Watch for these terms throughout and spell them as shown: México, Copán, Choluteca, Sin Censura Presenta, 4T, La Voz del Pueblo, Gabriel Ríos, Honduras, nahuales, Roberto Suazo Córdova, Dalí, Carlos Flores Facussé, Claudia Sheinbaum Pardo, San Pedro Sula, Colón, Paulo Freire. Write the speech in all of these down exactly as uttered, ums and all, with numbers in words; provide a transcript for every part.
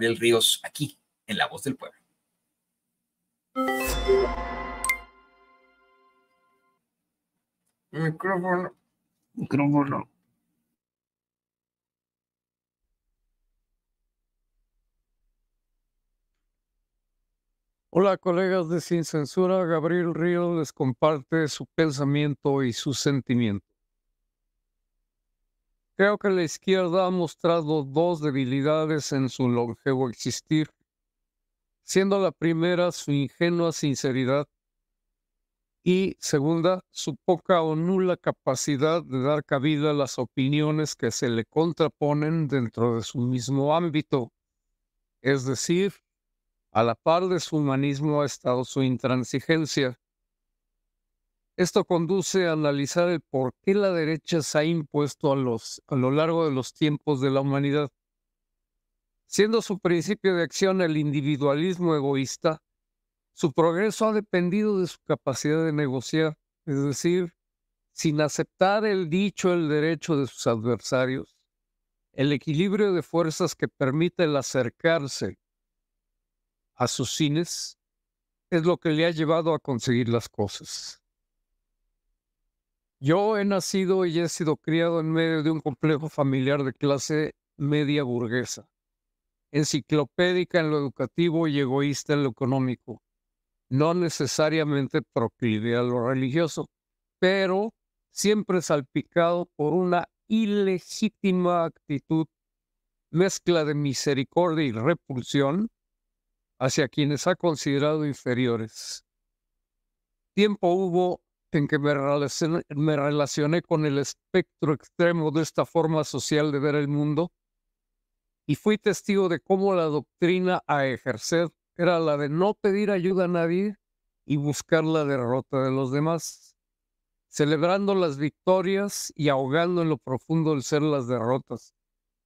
Gabriel Ríos, aquí en La Voz del Pueblo. Micrófono. Micrófono. Hola, colegas de Sin Censura. Gabriel Ríos les comparte su pensamiento y su sentimiento. Creo que la izquierda ha mostrado dos debilidades en su longevo existir, siendo la primera su ingenua sinceridad y, segunda, su poca o nula capacidad de dar cabida a las opiniones que se le contraponen dentro de su mismo ámbito, es decir, a la par de su humanismo ha estado su intransigencia. Esto conduce a analizar el por qué la derecha se ha impuesto a, los, a lo largo de los tiempos de la humanidad, siendo su principio de acción el individualismo egoísta. Su progreso ha dependido de su capacidad de negociar, es decir, sin aceptar el dicho el derecho de sus adversarios, el equilibrio de fuerzas que permite el acercarse a sus fines es lo que le ha llevado a conseguir las cosas. Yo he nacido y he sido criado en medio de un complejo familiar de clase media burguesa, enciclopédica en lo educativo y egoísta en lo económico. No necesariamente proclive a lo religioso, pero siempre salpicado por una ilegítima actitud, mezcla de misericordia y repulsión hacia quienes ha considerado inferiores. Tiempo hubo en que me relacioné, me relacioné con el espectro extremo de esta forma social de ver el mundo y fui testigo de cómo la doctrina a ejercer era la de no pedir ayuda a nadie y buscar la derrota de los demás, celebrando las victorias y ahogando en lo profundo del ser las derrotas,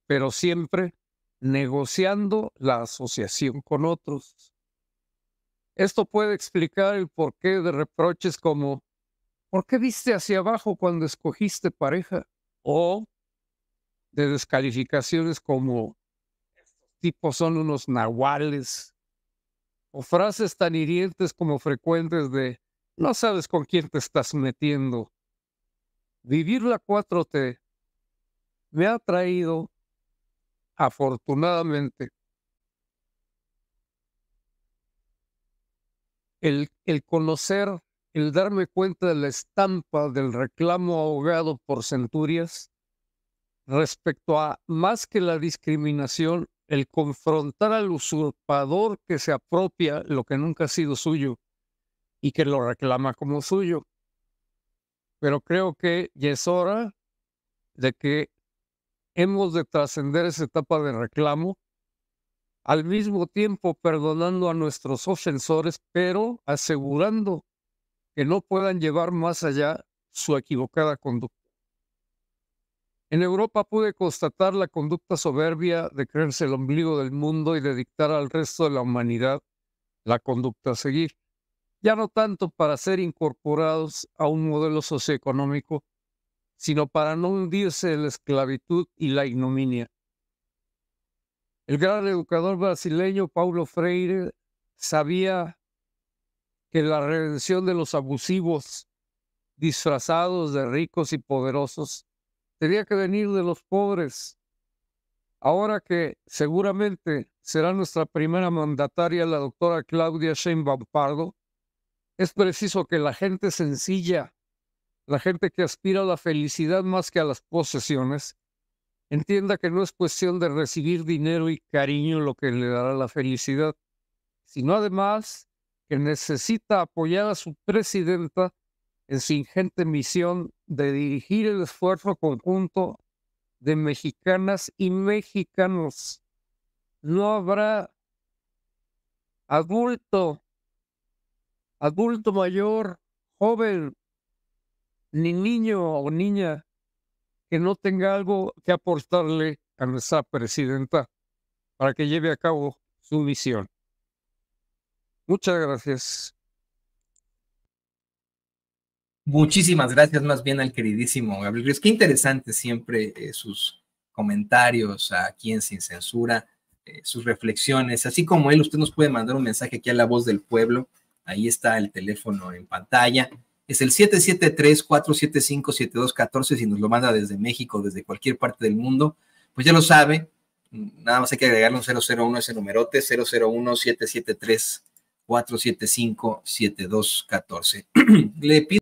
pero siempre negociando la asociación con otros. Esto puede explicar el porqué de reproches como ¿por qué viste hacia abajo cuando escogiste pareja? O de descalificaciones como estos tipos son unos nahuales, o frases tan hirientes como frecuentes de no sabes con quién te estás metiendo. Vivir la cuatro T me ha traído, afortunadamente, el, el conocer, el darme cuenta de la estampa del reclamo ahogado por centurias respecto a, más que la discriminación, el confrontar al usurpador que se apropia lo que nunca ha sido suyo y que lo reclama como suyo. Pero creo que ya es hora de que hemos de trascender esa etapa de reclamo, al mismo tiempo perdonando a nuestros ofensores, pero asegurando que no puedan llevar más allá su equivocada conducta. En Europa pude constatar la conducta soberbia de creerse el ombligo del mundo y de dictar al resto de la humanidad la conducta a seguir, ya no tanto para ser incorporados a un modelo socioeconómico, sino para no hundirse en la esclavitud y la ignominia. El gran educador brasileño Paulo Freire sabía que la redención de los abusivos, disfrazados de ricos y poderosos, tenía que venir de los pobres. Ahora que seguramente será nuestra primera mandataria, la doctora Claudia Sheinbaum Pardo, es preciso que la gente sencilla, la gente que aspira a la felicidad más que a las posesiones, entienda que no es cuestión de recibir dinero y cariño lo que le dará la felicidad, sino además que necesita apoyar a su presidenta en su ingente misión de dirigir el esfuerzo conjunto de mexicanas y mexicanos. No habrá adulto, adulto mayor, joven, ni niño o niña que no tenga algo que aportarle a nuestra presidenta para que lleve a cabo su misión. Muchas gracias. Muchísimas gracias más bien al queridísimo Gabriel Ríos. Qué interesante siempre eh, sus comentarios aquí en Sin Censura, eh, sus reflexiones. Así como él, usted nos puede mandar un mensaje aquí a La Voz del Pueblo. Ahí está el teléfono en pantalla. Es el siete siete tres, cuatro siete cinco, siete dos uno cuatro. Si nos lo manda desde México, desde cualquier parte del mundo, pues ya lo sabe. Nada más hay que agregarle un cero cero uno a ese numerote, cero cero uno, siete siete tres, cuatro siete cinco, siete dos uno cuatro. Le pido